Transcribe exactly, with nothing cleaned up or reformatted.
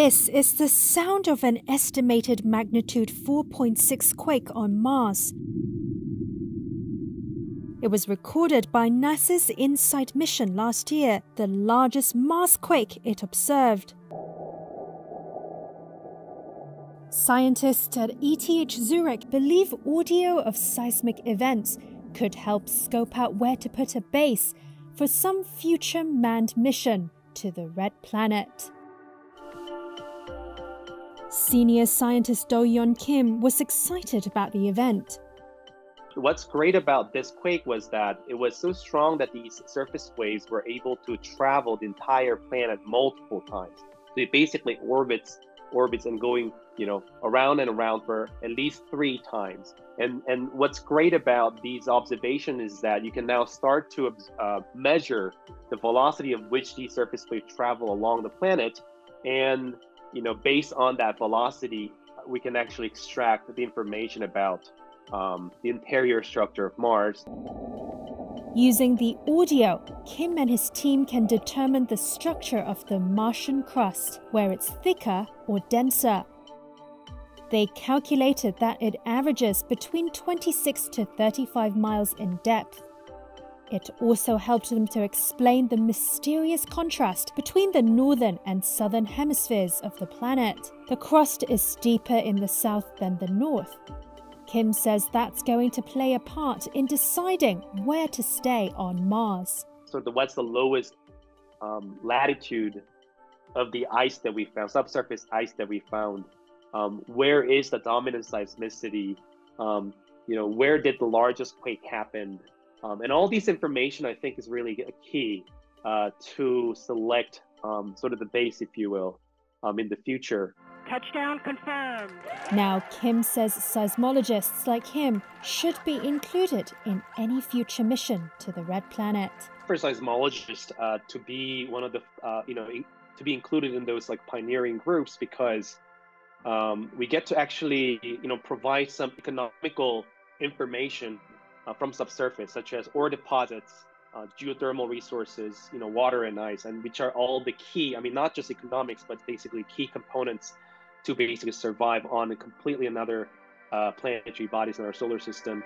This is the sound of an estimated magnitude four point six quake on Mars. It was recorded by NASA's InSight mission last year, the largest Mars quake it observed. Scientists at E T H Zurich believe audio of seismic events could help scope out where to put a base for some future manned mission to the Red Planet. Senior scientist Do-Yeon Kim was excited about the event. What's great about this quake was that it was so strong that these surface waves were able to travel the entire planet multiple times. So it basically orbits orbits and going, you know, around and around for at least three times. And and what's great about these observations is that you can now start to uh, measure the velocity of which these surface waves travel along the planet. And, you know, based on that velocity, we can actually extract the information about um, the interior structure of Mars. Using the audio, Kim and his team can determine the structure of the Martian crust, where it's thicker or denser. They calculated that it averages between twenty-six to thirty-five miles in depth. It also helped them to explain the mysterious contrast between the northern and southern hemispheres of the planet. The crust is steeper in the south than the north. Kim says that's going to play a part in deciding where to stay on Mars. So the, what's the lowest um, latitude of the ice that we found, subsurface ice that we found? Um, where is the dominant seismicity? Um, you know, where did the largest quake happen? Um, and all these information, I think, is really key uh, to select um, sort of the base, if you will, um, in the future. Touchdown confirmed. Now, Kim says seismologists like him should be included in any future mission to the Red Planet. For seismologists uh, to be one of the, uh, you know, in, to be included in those like pioneering groups, because um, we get to actually, you know, provide some economical information uh, from subsurface, such as ore deposits, Uh, geothermal resources, you know, water and ice, and which are all the key, I mean, not just economics, but basically key components to basically survive on a completely another uh, planetary bodies in our solar system.